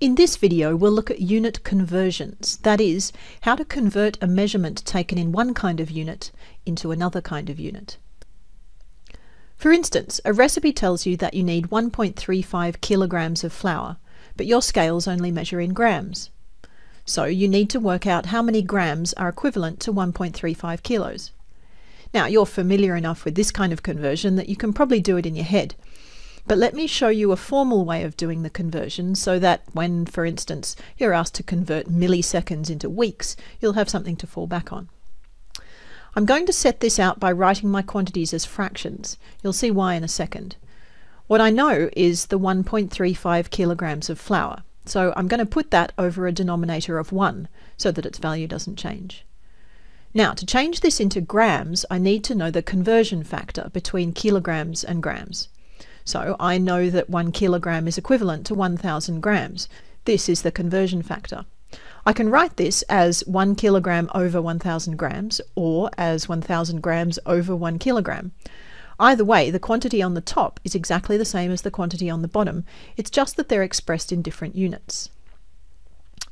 In this video, we'll look at unit conversions, that is, how to convert a measurement taken in one kind of unit into another kind of unit. For instance, a recipe tells you that you need 1.35 kilograms of flour, but your scales only measure in grams. So you need to work out how many grams are equivalent to 1.35 kilos. Now, you're familiar enough with this kind of conversion that you can probably do it in your head. But let me show you a formal way of doing the conversion so that when, for instance, you're asked to convert milliseconds into weeks, you'll have something to fall back on. I'm going to set this out by writing my quantities as fractions. You'll see why in a second. What I know is the 1.35 kilograms of flour, so I'm going to put that over a denominator of 1 so that its value doesn't change. Now, to change this into grams, I need to know the conversion factor between kilograms and grams. So I know that 1 kilogram is equivalent to 1,000 grams. This is the conversion factor. I can write this as 1 kilogram over 1,000 grams or as 1,000 grams over 1 kilogram. Either way, the quantity on the top is exactly the same as the quantity on the bottom. It's just that they're expressed in different units.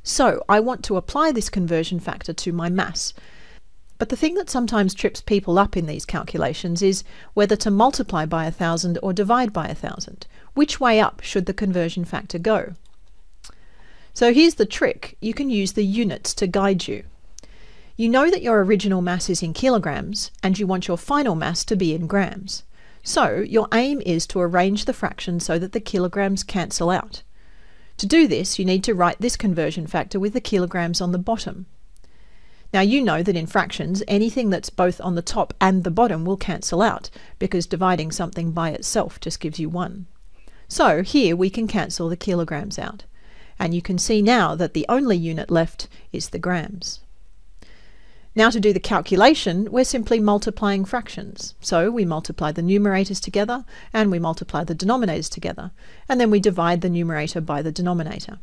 So I want to apply this conversion factor to my mass. But the thing that sometimes trips people up in these calculations is whether to multiply by 1,000 or divide by 1,000. Which way up should the conversion factor go? So here's the trick. You can use the units to guide you. You know that your original mass is in kilograms and you want your final mass to be in grams. So your aim is to arrange the fraction so that the kilograms cancel out. To do this, you need to write this conversion factor with the kilograms on the bottom. Now you know that in fractions, anything that's both on the top and the bottom will cancel out because dividing something by itself just gives you 1. So here we can cancel the kilograms out. And you can see now that the only unit left is the grams. Now to do the calculation, we're simply multiplying fractions. So we multiply the numerators together and we multiply the denominators together. And then we divide the numerator by the denominator.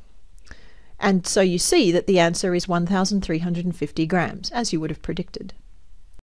And so you see that the answer is 1,350 grams, as you would have predicted.